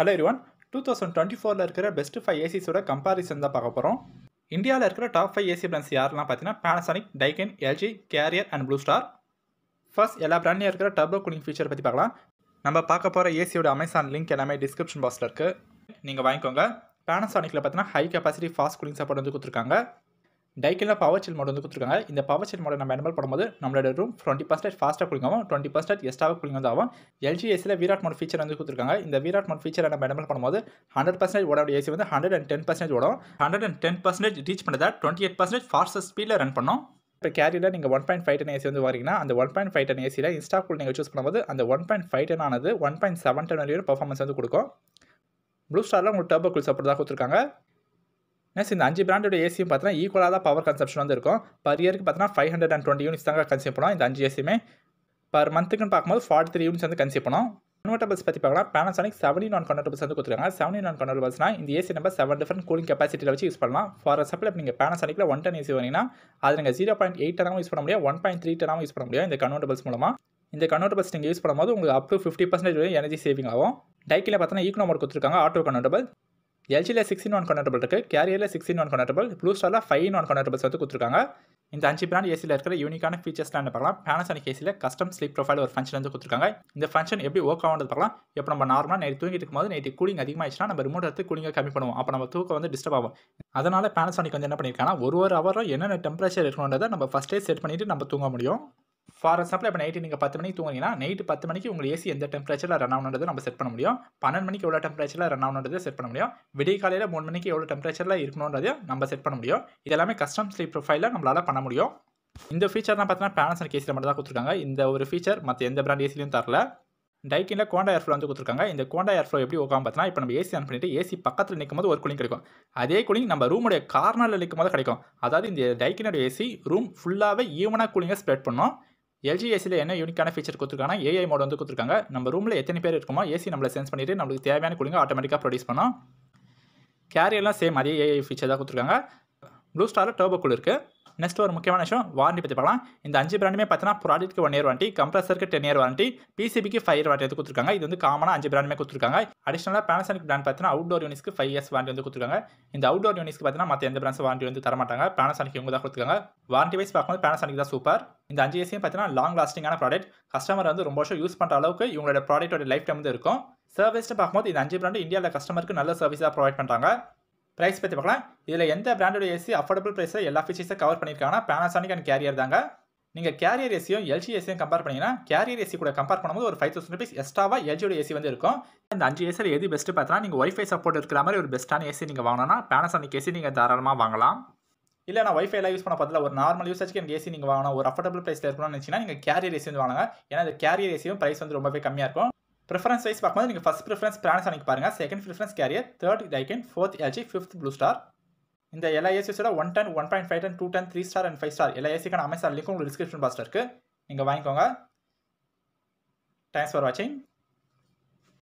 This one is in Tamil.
Hello everyone, 2024 la irukra best 5 ACs oda comparison da paakaporam. India la irukra top 5 AC brands yaarna pathina Panasonic, Daikin, LG, Carrier and Blue Star. First ella brand la irukra turbo cooling feature pathi paakalam. Namba paakapora AC oda Amazon link ellame description box la irukku. Neenga vaangikonga. Panasonic la pathina high capacity fast cooling support undu kuduthirukanga. Daikin la power chill mode undu kuduthirukanga. Indha power chill mode nama enable padumbodhu nammala room 20% faster cooling agum, 20% extra cooling agum. LG AC la VRAT mode feature வந்து கொடுத்திருக்காங்க. இந்த VRAT mode feature நம்ம enable பண்ணும்போது 100% ஓடக்கூடிய AC வந்து 110% ஓடும். 110% reach பண்ணதா 28% fastest speed ல ரன் பண்ணும். இப்போ கேரியர்ல நீங்க 1.5 ton AC வந்து வாங்குறீங்கன்னா அந்த 1.5 ton AC ல இன்ஸ்டா கூல் நீங்க चूஸ் பண்ணும்போது அந்த 1.5 ton ஆனது 1.7 ton வரையில பெர்ஃபார்மன்ஸ் வந்து கொடுக்கும். Blue Starல உங்களுக்கு டர்போ கூல் சப்போர்ட் தான் கொடுத்திருக்காங்க. நெக்ஸ்ட் இந்த 5 பிராண்டோட ஏசியும் பார்த்தா ஈக்குவலா தான் பவர் கன்சம்ப்ஷன் வந்து இருக்கும். பர் இயருக்கு பார்த்தா 520 யூனிட்ஸ் தான் கன்சியூம் பண்ணுவோம் இந்த 5 ஏசியுமே. Per month ku paakumbodhu 43 units vandu consider pannom. Convertibles pathi paakalam. Panasonic 70 non convertibles vandu koduthiranga. 70 non convertibles na indha AC number 7 different cooling capacity la vechi use pannalam. For a supply neenga Panasonic la 1 ton AC vanina adhu neenga 0.8 ton use panna mudiyum, 1.3 ton use panna mudiyum indha convertibles moolama. Indha convertibles neenga use pannumbodhu ungalku up to 50% varaiyum energy saving agum. Daikin la pathina eco mode koduthiranga auto convertible. LG la 16 non convertible irukku, Carrier la 16 non convertible, Blue Star la 5 non convertibles vandu koduthiranga. இந்த 5 பிராண்ட் ஏசியில் இருக்கிற யூனிக்கான ஃபீச்சர்ஸ்லாம் என்ன பார்க்கலாம். Panasonic ஏசியில் கஸ்டம் ஸ்லீப் ப்ரொஃபைல் ஒரு ஃபங்க்ஷன் வந்து கொடுத்துருக்காங்க. இந்த ஃபங்க்ஷன் எப்படி ஒர்க் ஆகும்னு பார்க்கலாம். இப்போ நம்ம நார்மலாக நைட் தூங்கிட்டு இருக்கும்போது நைட்டு கூலிங் அதிகமாகிடுச்சுன்னா நம்ம ரிமோட் எடுத்து கூலிங்கை கம்மி பண்ணுவோம். அப்போ நம்ம தூக்கம் வந்து டிஸ்டர்ப் ஆகும். அதனால Panasonic வந்து என்ன பண்ணியிருக்காங்கன்னா ஒரு ஹவரும் என்னென்ன டெம்பரேச்சர் இருக்கணுன்றதை நம்ம ஃபஸ்ட்டே செட் பண்ணிவிட்டு நம்ம தூங்க முடியும். ஃபார் எக்ஸாம்பிள் இப்போ நைட்டு நீங்கள் 10 மணிக்கு தூங்குறீங்கன்னா நைட்டு 10 மணிக்கு உங்கள் ஏசி எந்த டெம்பரேச்சரில் ரன் ஆகணுன்றதை நம்ம செட் பண்ண முடியும். 12 மணிக்கு எவ்வளோ டெம்பரேச்சரில் ரன் ஆகணுன்றதை செட் பண்ண முடியும். விடிய காலையில் 3 மணிக்கு எவ்வளோ டெம்பரேச்சரில் இருக்கணுன்றதையும் நம்ம செட் பண்ண முடியும். இதெல்லாமே கஸ்டம் ஸ்லீப் ப்ரொஃபைலில் நம்மளால் பண்ண முடியும். இந்த ஃபீச்சர்லாம் பார்த்தீங்கன்னா Panasonic ஏசியில் மட்டும் தான் கொடுத்துருக்காங்க. இந்த ஒரு ஃபீச்சர் மற்ற எந்த பிராண்ட் ஏசிலையும் தரல. Daikinல Conda Airflow வந்து கொடுத்துருக்காங்க. இந்த Conda Airflow எப்படி ஒர்க் ஆகும் பார்த்தீங்கன்னா இப்போ நம்ம ஏசி ஆன் பண்ணிட்டு ஏசி பக்கத்தில் நிற்கும்போது ஒரு கூலிங் கிடைக்கும். அதே கூலிங் நம்ம ரூமுடைய கார்னரில் நிற்கும்போது கிடைக்கும். அதாவது இந்த Daikinோட ஏசி ரூம் ஃபுல்லாகவே ஈவனாக கூலிங்கை ஸ்ப்ரெட் பண்ணும். LG ஏசியில் என்ன யூனிக்கான ஃபீச்சர் கொடுத்துருக்காங்கன்னா AI மோட் வந்து கொடுத்துருக்காங்க. நம்ம ரூமில் எத்தனை பேர் இருக்குமோ ஏசி நம்மளை சென்ஸ் பண்ணிட்டு நம்மளுக்கு தேவையான கூலிங்கை ஆட்டோமேட்டிக்காக ப்ரொடியூஸ் பண்ணோம். கேரியர்லாம் சேம் அதே AI ஃபீச்சர் தான் கொடுத்துருக்காங்க. Blue Starல டர்போ கூல் இருக்குது. நெக்ஸ்ட் ஒரு முக்கியமான விஷயம் வாரண்டி பற்றி பார்க்கலாம். இந்த 5 பிராண்டுமே பார்த்தீங்கன்னா ப்ராடக்ட்டுக்கு 1 year வாரண்டி, கம்ப்ரஸருக்கு 10 year வாரண்டி, PCBக்கு 5 year வாரண்டி வந்து கொடுத்துருக்காங்க. இது வந்து காமனாக 5 பிராண்டுமே கொடுத்துருக்காங்க. அடிஷனலாக Panasonic பிராண்ட் பார்த்தீங்கன்னா அவுட்டோர் யூனிட்ஸ்க்கு 5 years வாரண்டி வந்து கொடுத்துருக்காங்க. இந்த அவுட்டோர் யூனிட்ஸ்க்கு பார்த்தீங்கன்னா மற்ற எந்த பிராண்ட்ஸ் வாரண்டி வந்து தரமாட்டாங்க. Panasonic இவங்க தான் கொடுத்துருக்காங்க. வாரண்டி வைஸ் பார்க்கும்போது Panasonic தான் சூப்பர். இந்த 5 ஏசியும் பார்த்தீங்கன்னா லாங் லாஸ்டிங்கான ப்ராடக்ட். கஸ்டமர் வந்து ரொம்ப வருஷம் யூஸ் பண்ணுற அளவுக்கு இவங்களோட ப்ராடக்டோட லைஃப் டைம் வந்து இருக்கும். சர்வீஸ்ட்டு பார்க்கும்போது இந்த 5 பிராண்டு இந்தியாவில் கஸ்டமருக்கு நல்ல சர்வீஸாக ப்ரொவைட் பண்ணுறாங்க. ப்ரைஸ் பற்றி பார்க்கலாம். இதில் எந்த பிராண்டோட ஏசி அஃபோர்டபுள் ப்ரைஸில் எல்லா ஃபீச்சர்ஸும் கவர் பண்ணியிருக்காங்கன்னா Panasonic அண்ட் Carrier தாங்க. நீங்கள் Carrier ஏசியும் LG ஏசியும் கம்பேர் பண்ணிங்கன்னா Carrier ஏசி கூட கம்பேர் பண்ணும்போது ஒரு 5000 rupees எக்ஸ்ட்ராவாக LGயோட ஏசி வந்து இருக்கும். இந்த 5 ஏசியில் எது பெஸ்ட்டு பார்த்தீங்கன்னா நீங்கள் ஒய்ஃபை சப்போர்ட் இருக்கிற மாதிரி ஒரு பெஸ்ட்டான ஏசி நீங்கள் வாங்கினோன்னா Panasonic ஏசி நீங்கள் தாராளமாக வாங்கலாம். இல்லை நான் ஒய்ஃபை எல்லாம் யூஸ் பண்ண பார்த்துல ஒரு நார்மல் யூசேஜ்க்கு எனக்கு ஏசி நீங்கள் வாங்கணும், ஒரு அஃபோர்டபுள் ப்ரைஸில் இருக்கணும்னு நினச்சிங்கன்னா நீங்கள் Carrier ஏசி வந்து வாங்குங்க. ஏன்னா இந்த Carrier ஏசியும் ப்ரைஸ் வந்து ரொம்பவே கம்மியாக இருக்கும். Preference வைஸ் பார்க்கும்போது நீங்கள் ஃபர்ஸ்ட் ப்ரிஃபரன்ஸ் Panasonic பாருங்கள், second preference Carrier, third Daikin, fourth LG, fifth Blue Star. இந்த எல்லா ஏசியோட 1 ton, 1.5 ton, 2 ton, 3 star and 5 star எல்லா ஏசிக்கான Amazon லிங்க்கும் உங்களுக்கு டிஸ்கிரிப்ஷன் பாக்ஸில் இருக்குது. நீங்கள் வாங்கிக்கோங்க. தேங்க்ஸ் ஃபார் வாட்சிங்.